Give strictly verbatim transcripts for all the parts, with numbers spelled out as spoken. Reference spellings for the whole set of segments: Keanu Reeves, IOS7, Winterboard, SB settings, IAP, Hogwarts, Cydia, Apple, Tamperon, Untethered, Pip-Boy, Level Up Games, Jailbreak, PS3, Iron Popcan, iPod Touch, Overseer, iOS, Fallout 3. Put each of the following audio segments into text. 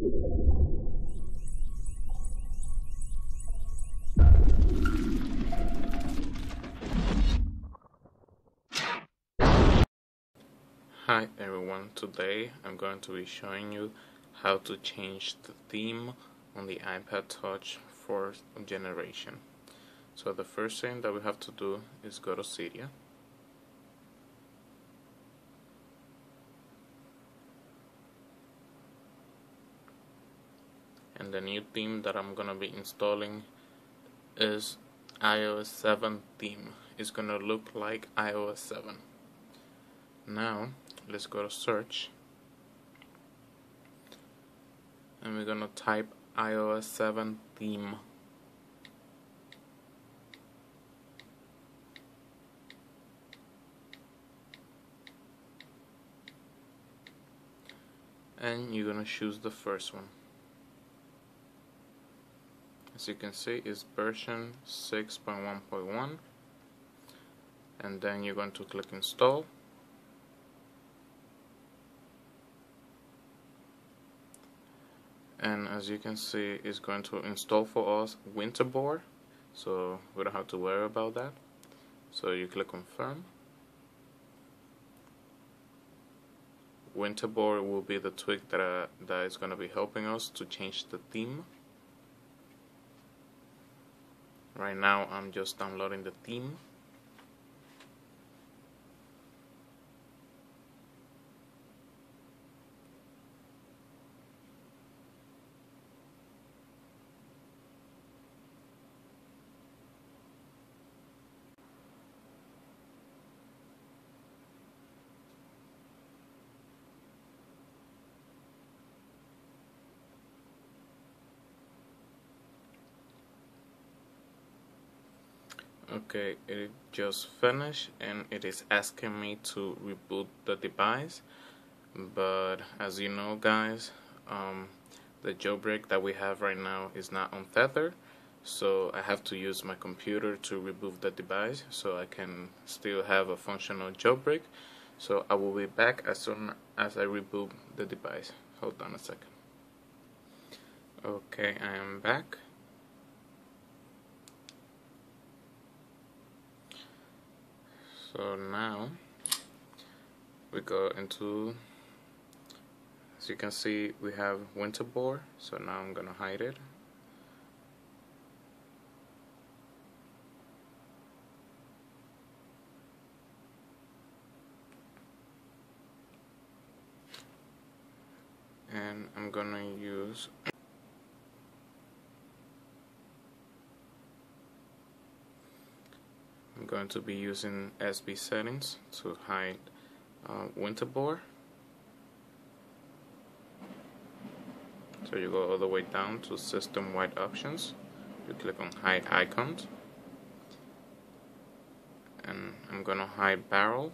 Hi everyone, today I'm going to be showing you how to change the theme on the iPod Touch fourth generation. So the first thing that we have to do is go to Cydia. And the new theme that I'm going to be installing is i O S seven theme. It's going to look like i O S seven. Now, let's go to search. And we're going to type i O S seven theme. And you're going to choose the first one. As you can see, it's version six point one point one, and then you're going to click install, and as you can see, it's going to install for us Winterboard, so we don't have to worry about that. So you click confirm. Winterboard will be the tweak that, uh, that is going to be helping us to change the theme. Right now, I'm just downloading the theme. Okay, it just finished and it is asking me to reboot the device, but as you know guys, um, the jailbreak that we have right now is not untethered, so I have to use my computer to reboot the device so I can still have a functional jailbreak. So I will be back as soon as I reboot the device. Hold on a second. Okay, I am back. So now we go into, as you can see, we have Winterboard, so now I'm gonna hide it. And I'm gonna use I'm going to be using S B settings to hide uh, Winterboard. So you go all the way down to system-wide options. You click on hide icons, and I'm gonna hide barrel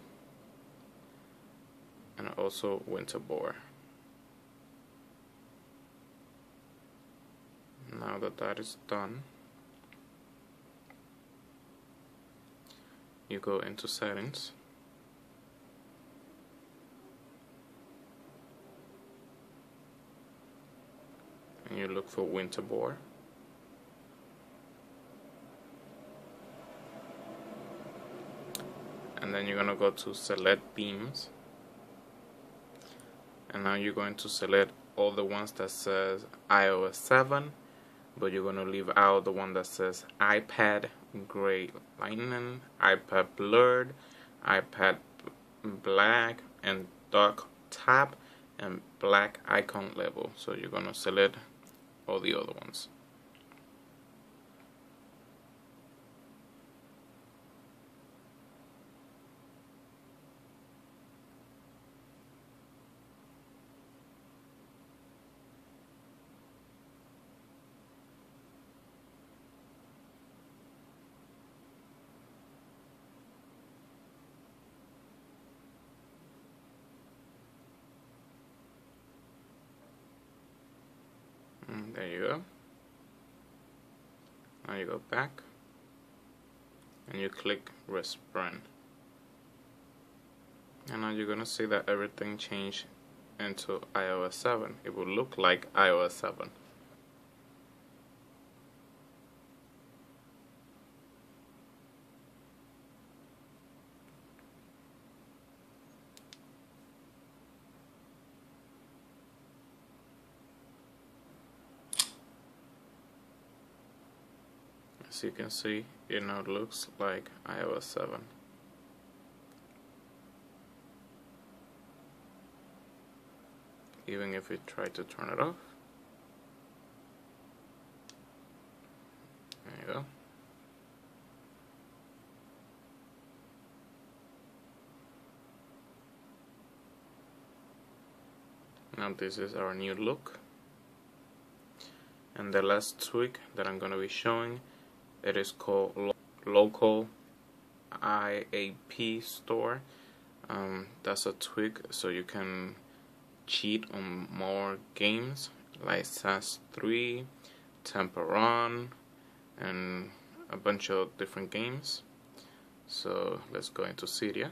and also Winterboard. Now that that is done, you go into settings, and you look for Winterboard, and then you're gonna go to select themes, and now you're going to select all the ones that says i O S seven, but you're gonna leave out the one that says iPad Gray Lightning, iPad Blurred, iPad Black, and Dark Tap, and Black Icon Level. So you're gonna select all the other ones. There you go. Now you go back and you click Respond, and now you're gonna see that everything changed into iOS seven, it will look like iOS seven. As you can see, it now looks like iOS seven. Even if we try to turn it off. There you go. Now this is our new look. And the last tweak that I'm going to be showing, it is called Lo Local I A P Store. Um, that's a tweak so you can cheat on more games like S A S three, Tamperon, and a bunch of different games. So let's go into Cydia.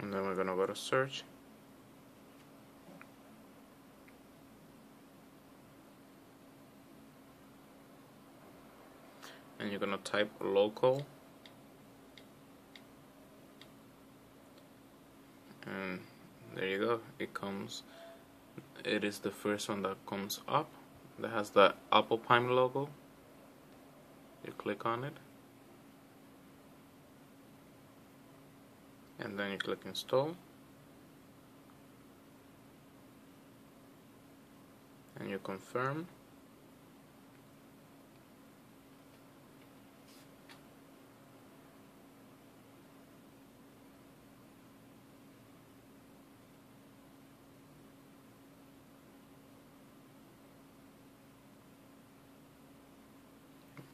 And then we're going to go to search. And you're going to type local. And there you go. It comes. It is the first one that comes up. That has the Apple Pine logo. You click on it. And then you click install, and you confirm,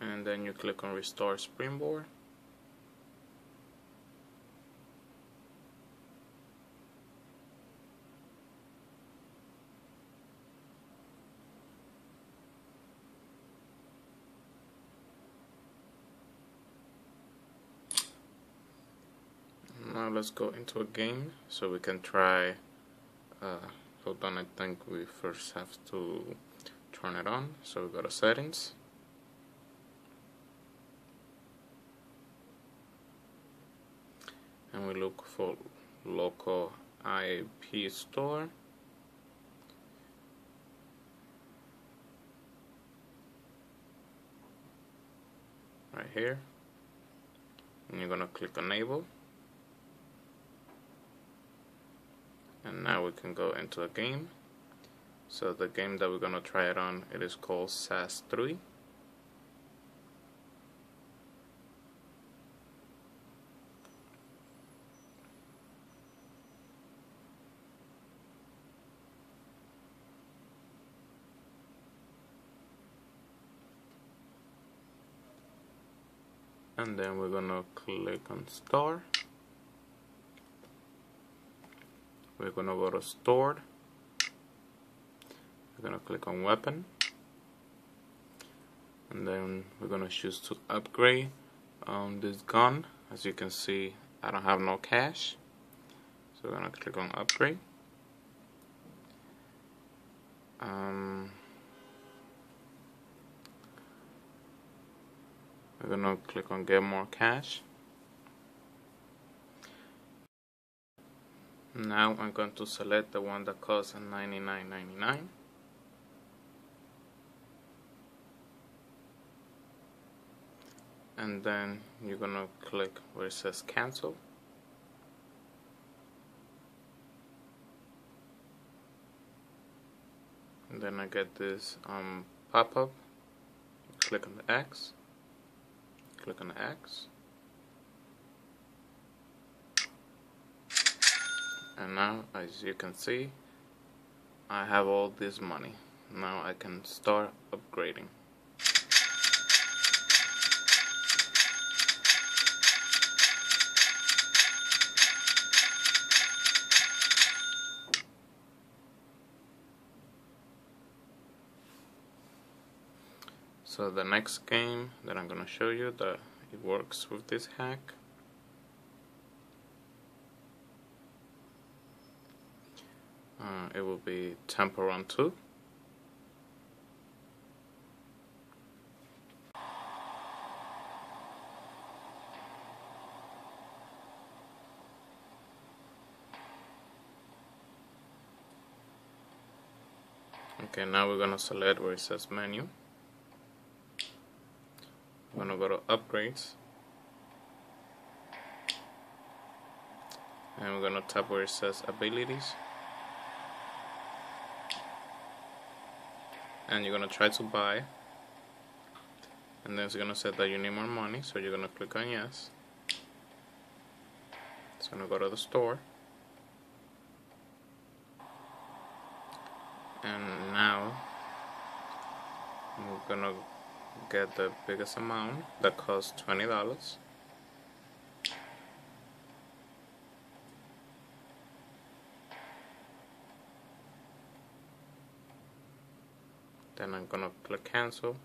and then you click on restore Springboard. Now let's go into a game so we can try. Uh, hold on, I think we first have to turn it on. So we go to settings, and we look for local I A P store. Right here, and you're gonna click enable. And now we can go into a game. So the game that we're going to try it on, it is called S A S three. And then we're going to click on Store. We're going to go to stored, we're going to click on weapon, and then we're going to choose to upgrade um, this gun. As you can see, I don't have no cash, so we're going to click on upgrade. Um, we're going to click on get more cash. Now I'm going to select the one that costs ninety-nine ninety-nine. And then you're going to click where it says cancel. And then I get this um, pop-up. Click on the X. Click on the X. And now, as you can see, I have all this money. Now I can start upgrading. So the next game that I'm going to show you that it works with this hack uh, it will be Temple Run two. Okay, now we're going to select where it says menu. I'm going to go to upgrades and we're going to tap where it says abilities, and you're going to try to buy, and then it's going to say that you need more money, so you're going to click on yes. It's going to go to the store, and now we're going to get the biggest amount that costs twenty dollars. Then I'm gonna click cancel.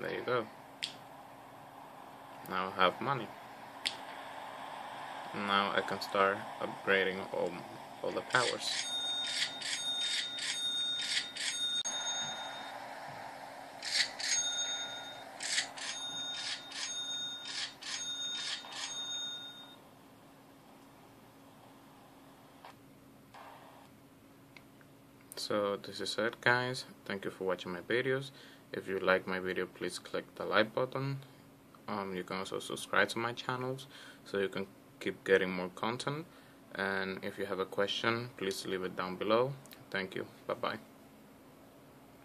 There you go. Now I have money. Now I can start upgrading all, all the powers. So this is it, guys. Thank you for watching my videos. If you like my video, please click the like button. Um, you can also subscribe to my channels so you can keep getting more content. And if you have a question, please leave it down below. Thank you. Bye bye.